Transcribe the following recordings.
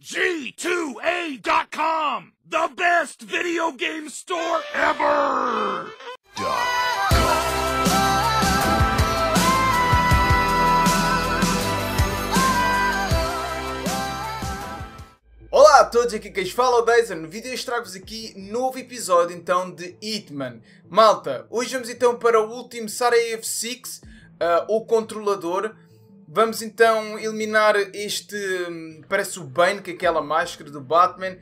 G2A.com, the best video game store ever! Olá a todos, aqui quem fala é o Daizer. No vídeo eu trago-vos aqui novo episódio então de Hitman. Malta, hoje vamos então para o último Sarajevo Six, o controlador. Vamos então eliminar este, parece o Bane, que é aquela máscara do Batman.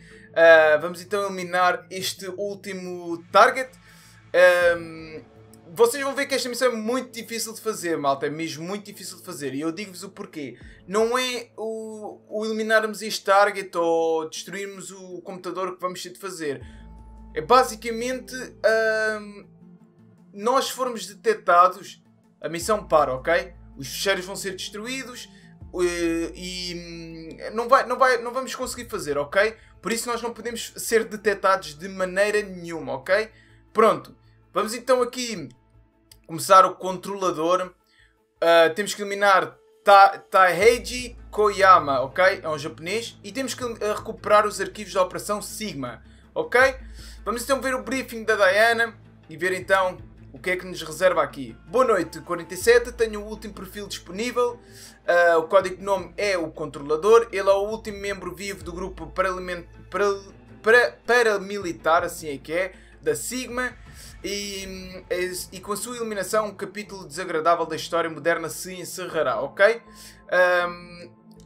Vamos então eliminar este último target. Vocês vão ver que esta missão é muito difícil de fazer, malta, é mesmo muito difícil de fazer. E eu digo-vos o porquê. Não é o eliminarmos este target ou destruirmos o computador que vamos ter de fazer. É basicamente, nós formos detectados, a missão para, ok? Os fecheiros vão ser destruídos e não vamos conseguir fazer, ok? Por isso nós não podemos ser detectados de maneira nenhuma, ok? Pronto, vamos então aqui começar o controlador. Temos que eliminar Taiheiji Koyama, ok? É um japonês. E temos que recuperar os arquivos da Operação Sigma, ok? Vamos então ver o briefing da Diana e ver então o que é que nos reserva aqui. Boa noite, 47, tenho o último perfil disponível, o código de nome é o controlador, ele é o último membro vivo do grupo paramilitar, assim é que é, da Sigma, e com a sua eliminação um capítulo desagradável da história moderna se encerrará, ok?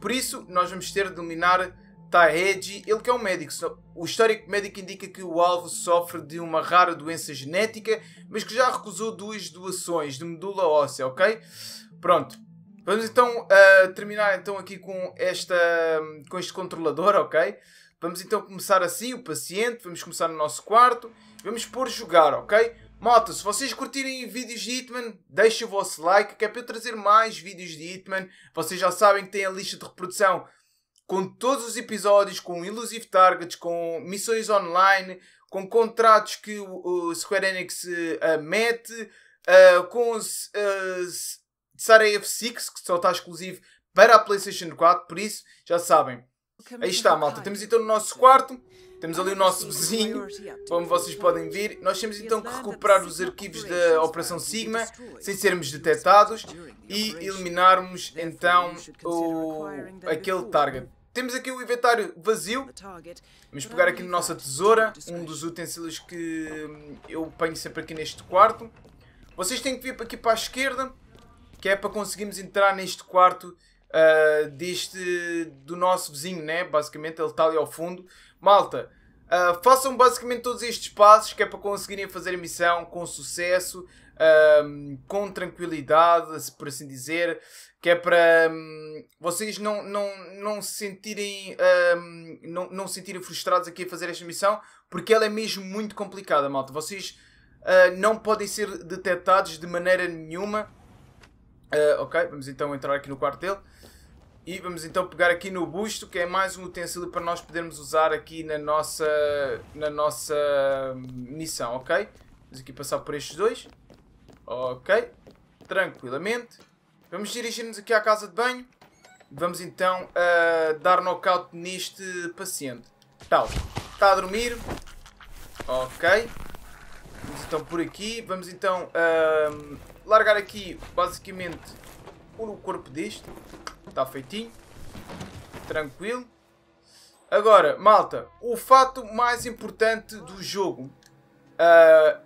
Por isso, nós vamos ter de eliminar Taiheiji, ele que é um médico. O histórico médico indica que o alvo sofre de uma rara doença genética, mas que já recusou duas doações de medula óssea, ok? Pronto, vamos então terminar então aqui com este controlador, ok? Vamos então começar assim, o paciente, vamos começar no nosso quarto, vamos pôr jogar, ok? Malta, se vocês curtirem vídeos de Hitman, deixem o vosso like, que é para eu trazer mais vídeos de Hitman. Vocês já sabem que tem a lista de reprodução com todos os episódios, com Illusive Targets, com missões online, com contratos que o Square Enix mete, com os Sarajevo Six, que só está exclusivo para a PlayStation 4, por isso, já sabem. Aí está, malta. Temos então no nosso quarto, temos ali o nosso vizinho, como vocês podem ver. Nós temos então que recuperar os arquivos da Operação Sigma, sem sermos detectados, e eliminarmos então aquele target. Temos aqui o inventário vazio. Vamos pegar aqui na nossa tesoura, um dos utensílios que eu apanho sempre aqui neste quarto. Vocês têm que vir aqui para a esquerda, que é para conseguirmos entrar neste quarto do nosso vizinho, né? Basicamente ele está ali ao fundo. Malta, façam basicamente todos estes passos, que é para conseguirem fazer a missão com sucesso, com tranquilidade, por assim dizer, que é para vocês não se sentirem não se sentirem frustrados aqui a fazer esta missão, porque ela é mesmo muito complicada, malta. Vocês não podem ser detectados de maneira nenhuma. Ok, vamos então entrar aqui no quarto dele e vamos então pegar aqui no busto, que é mais um utensílio para nós podermos usar aqui na nossa missão, ok? Vamos aqui passar por estes dois, ok, tranquilamente. Vamos dirigir-nos aqui à casa de banho, vamos então dar knockout neste paciente. Tal, está a dormir, ok. Vamos então por aqui, vamos então largar aqui basicamente o corpo deste. Está feitinho, tranquilo. Agora, malta, o fato mais importante do jogo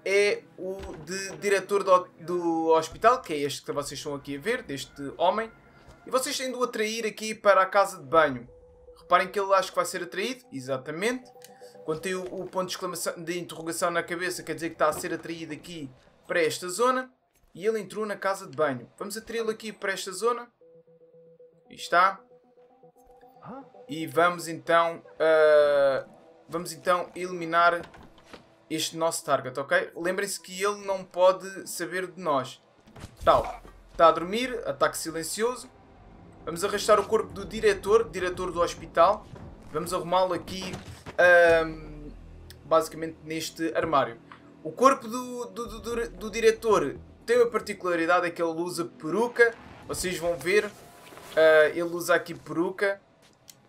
é o de diretor do hospital, que é este que vocês estão aqui a ver, deste homem. E vocês têm de o atrair aqui para a casa de banho. Reparem que ele acho que vai ser atraído, exatamente. Quando tem o ponto de exclamação, de interrogação na cabeça, quer dizer que está a ser atraído aqui para esta zona. E ele entrou na casa de banho. Vamos atraí-lo aqui para esta zona. Aí está. E vamos então eliminar este nosso target, ok? Lembrem-se que ele não pode saber de nós. Tal. Está a dormir. Ataque silencioso. Vamos arrastar o corpo do diretor do hospital. Vamos arrumá-lo aqui, basicamente neste armário. O corpo do diretor tem uma particularidade, é que ele usa peruca. Vocês vão ver, ele usa aqui peruca.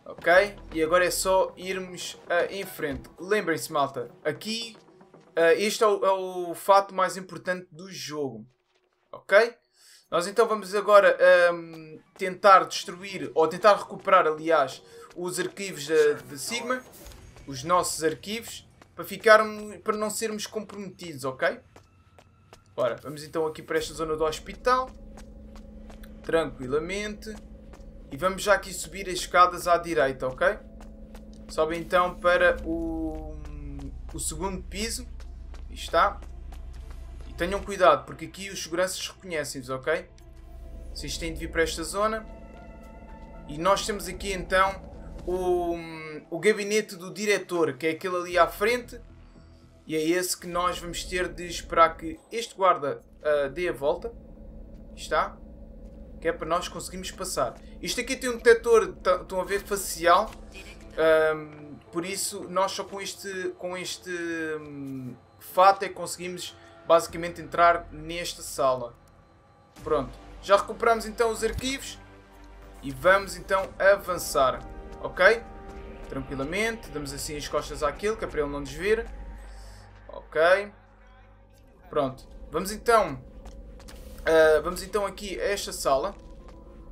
Ok? E agora é só irmos em frente. Lembrem-se, malta, aqui este é o fato mais importante do jogo. Ok? Nós então vamos agora tentar destruir, ou tentar recuperar, aliás, os arquivos de Sigma. Os nossos arquivos. Para não sermos comprometidos, ok? Ora, vamos então aqui para esta zona do hospital. Tranquilamente. E vamos já aqui subir as escadas à direita, ok? Sobe então para o segundo piso. Aí está. E tenham cuidado, porque aqui os seguranças reconhecem-vos, ok? Vocês têm de vir para esta zona. E nós temos aqui então o gabinete do diretor, que é aquele ali à frente. E é esse que nós vamos ter de esperar que este guarda dê a volta. Aí está. Que é para nós conseguirmos passar. Isto aqui tem um detector, estão a ver, facial. Por isso, nós só com este fato é que conseguimos basicamente entrar nesta sala. Pronto. Já recuperamos então os arquivos. E vamos então avançar. Ok? Tranquilamente. Damos assim as costas àquilo, que é para ele não nos ver. Ok. Pronto. Vamos então aqui a esta sala.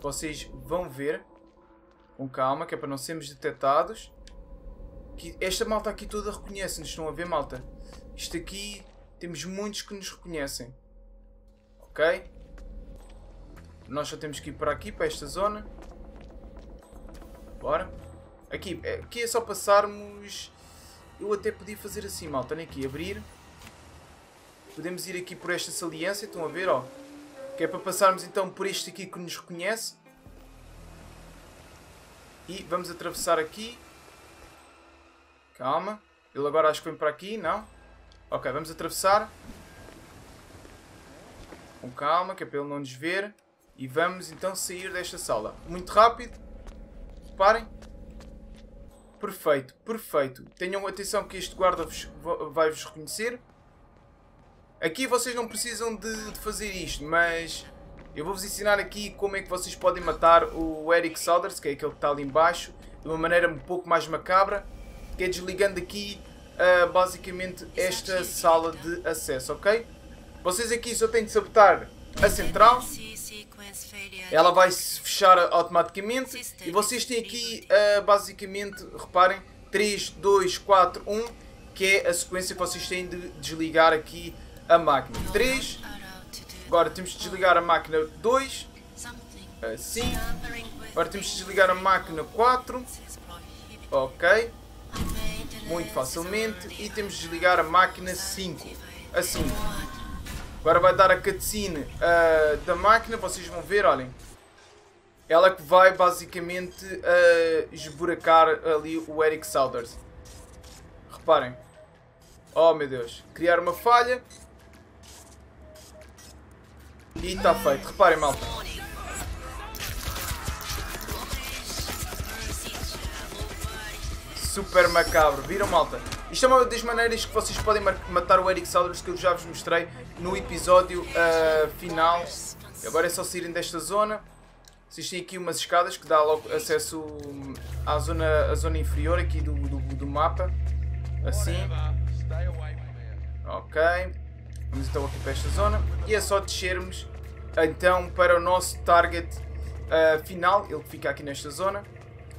Vocês vão ver com calma, que é para não sermos detectados. Que esta malta aqui toda reconhece-nos. Estão a ver, malta? Isto aqui, temos muitos que nos reconhecem. Ok? Nós só temos que ir para aqui, para esta zona. Bora. Aqui é só passarmos. Eu até podia fazer assim, malta. Nem aqui, abrir. Podemos ir aqui por esta saliência. Estão a ver, ó. Que é para passarmos então por este aqui que nos reconhece. E vamos atravessar aqui. Calma. Ele agora acho que vem para aqui, não? Ok, vamos atravessar. Com calma, que é para ele não nos ver. E vamos então sair desta sala. Muito rápido. Reparem. Perfeito, perfeito. Tenham atenção que este guarda vai-vos reconhecer. Aqui vocês não precisam de fazer isto, mas eu vou-vos ensinar aqui como é que vocês podem matar o Erich Soders, que é aquele que está ali embaixo, de uma maneira um pouco mais macabra, que é desligando aqui basicamente esta sala de acesso, ok? Vocês aqui só têm de sabotar a central, ela vai se fechar automaticamente e vocês têm aqui basicamente, reparem, 3, 2, 4, 1, que é a sequência que vocês têm de desligar aqui a máquina. 3. Agora temos de desligar a máquina 2. Assim. Agora temos de desligar a máquina 4. Ok. Muito facilmente. E temos de desligar a máquina 5. Assim. Agora vai dar a cutscene da máquina. Vocês vão ver, olhem. Ela que vai basicamente esburacar ali o Erich Soders. Reparem. Oh meu Deus. Criar uma falha. E está feito. Reparem, malta. Super macabro. Viram, malta? Isto é uma das maneiras que vocês podem matar o Erich Soders, que eu já vos mostrei no episódio final. E agora é só saírem desta zona. Vocês têm aqui umas escadas que dá logo acesso à zona inferior aqui do mapa. Assim. Ok. Vamos então aqui para esta zona e é só descermos então para o nosso target final, ele fica aqui nesta zona.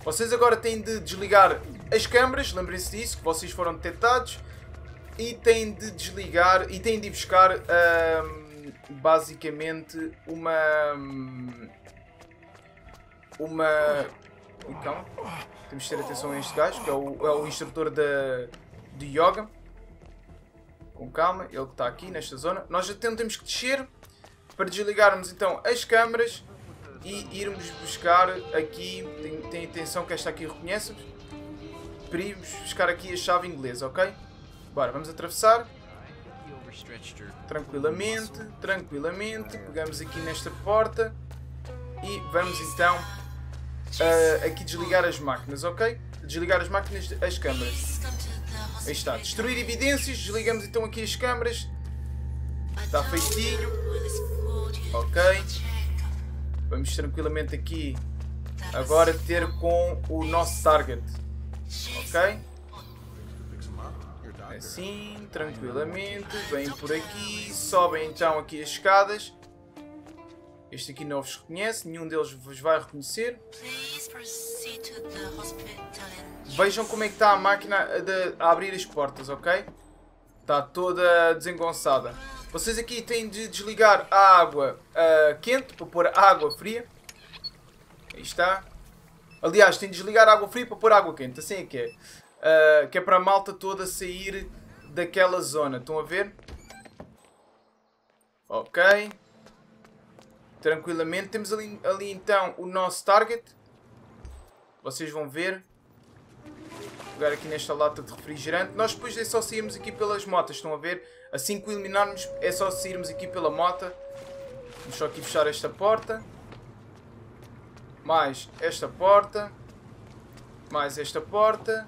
Vocês agora têm de desligar as câmaras, lembrem-se disso, que vocês foram detectados, e têm de desligar e têm de buscar basicamente uma... Calma, temos de ter atenção a este gajo, que é o instrutor de yoga. Com calma, ele que está aqui nesta zona. Nós já temos que descer para desligarmos então as câmaras e irmos buscar aqui. Tem atenção que esta aqui reconhece-vos. Para irmos buscar aqui a chave inglesa, ok? Bora, vamos atravessar. Tranquilamente, tranquilamente. Pegamos aqui nesta porta e vamos então aqui desligar as máquinas, ok? Desligar as máquinas, as câmaras. Aí está. Destruir evidências. Desligamos então aqui as câmaras. Está feitinho. Ok. Vamos tranquilamente aqui agora ter com o nosso target, ok? Assim, tranquilamente, vêm por aqui, sobem então aqui as escadas. Este aqui não vos reconhece, nenhum deles vos vai reconhecer. Vejam como é que está a máquina a abrir as portas, ok? Está toda desengonçada. Vocês aqui têm de desligar a água quente para pôr água fria. Aí está. Aliás, têm de desligar a água fria para pôr água quente. Assim é que é. Que é para a malta toda sair daquela zona. Estão a ver? Ok. Tranquilamente. Temos ali então o nosso target. Vocês vão ver. Vou pegar aqui nesta lata de refrigerante. Nós depois é só sairmos aqui pelas motas. Estão a ver? Assim que o eliminarmos é só sairmos aqui pela mota. Vamos só aqui fechar esta porta. Mais esta porta. Mais esta porta.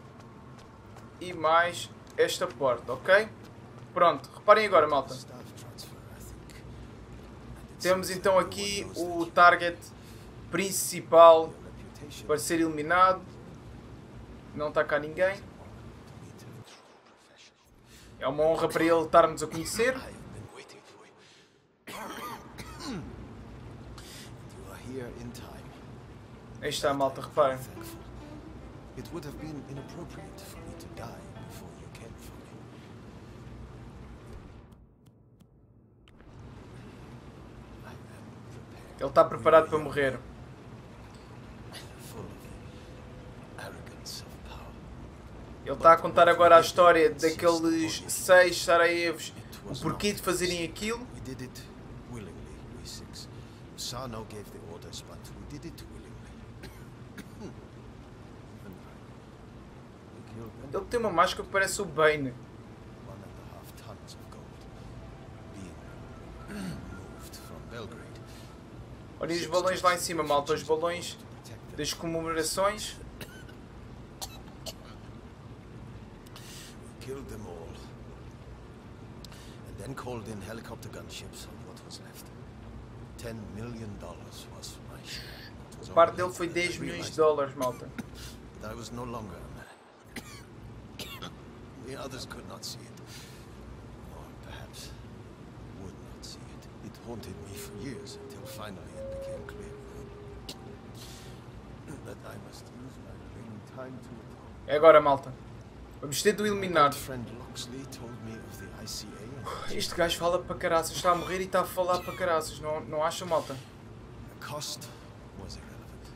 E mais esta porta, ok? Pronto, reparem agora, malta. Temos então aqui o target principal para ser eliminado. Não está cá ninguém. É uma honra para ele estar-nos a conhecer. Aí está, malta, reparem. Ele está preparado para morrer. Ele está a contar agora a história daqueles 6 Sarajevos, o porquê de fazerem aquilo. Ele tem uma máscara que parece o Bane. Olhem os balões lá em cima, malta. Os balões das comemorações. A parte dele foi $10 milhões, malta. É agora, malta. Vamos ter de o eliminar. Este gajo fala para caraças. Está a morrer e está a falar para caraças. Não acha, malta?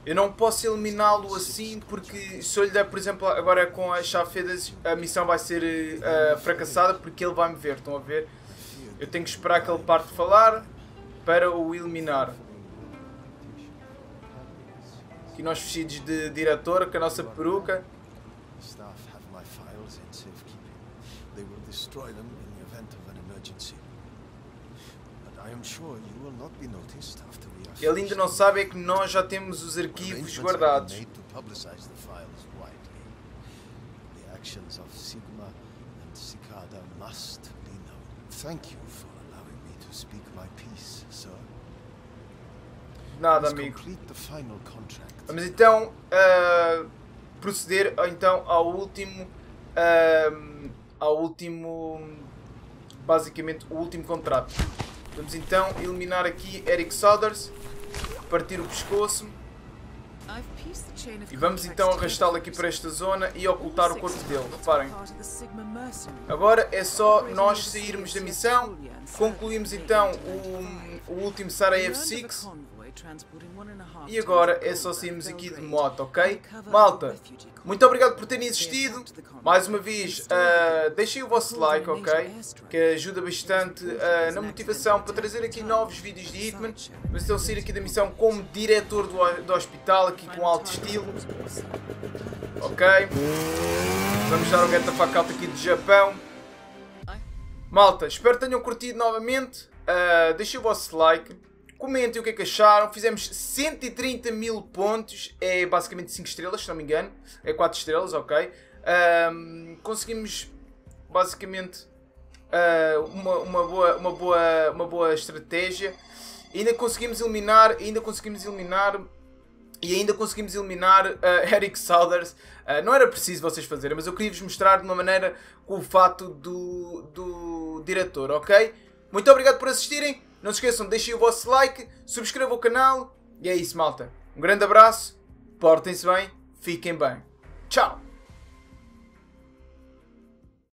Eu não posso eliminá-lo assim porque se eu lhe der, por exemplo, agora com as chafedas, a missão vai ser fracassada porque ele vai me ver, estão a ver? Eu tenho que esperar que ele parte de falar para o eliminar. Aqui nós vestidos de diretor, com a nossa peruca. Ele ainda não sabe é que nós já temos os arquivos guardados. Nada, amigo. Vamos então proceder então ao último, basicamente o último contrato. Vamos então eliminar aqui Erich Soders, partir o pescoço e vamos então arrastá-lo aqui para esta zona e ocultar o corpo dele, reparem. Agora é só nós sairmos da missão, concluímos então o último Sarajevo Six e agora é só sairmos aqui de moto, ok? Malta, muito obrigado por terem assistido. Mais uma vez, deixem o vosso like, ok? Que ajuda bastante na motivação para trazer aqui novos vídeos de Hitman. Mas eu sair aqui da missão como diretor do hospital, aqui com alto estilo. Ok? Vamos dar o get the fuck out aqui do Japão. Malta, espero que tenham curtido novamente. Deixem o vosso like. Comentem o que é que acharam. Fizemos 130 mil pontos. É basicamente 5 estrelas, se não me engano. É 4 estrelas, ok. Conseguimos basicamente uma boa estratégia. Ainda conseguimos eliminar E ainda conseguimos eliminar Erich Soders. Não era preciso vocês fazerem, mas eu queria vos mostrar de uma maneira com o fato do diretor, ok? Muito obrigado por assistirem. Não se esqueçam, deixem o vosso like, subscrevam o canal. E é isso, malta. Um grande abraço, portem-se bem, fiquem bem. Tchau!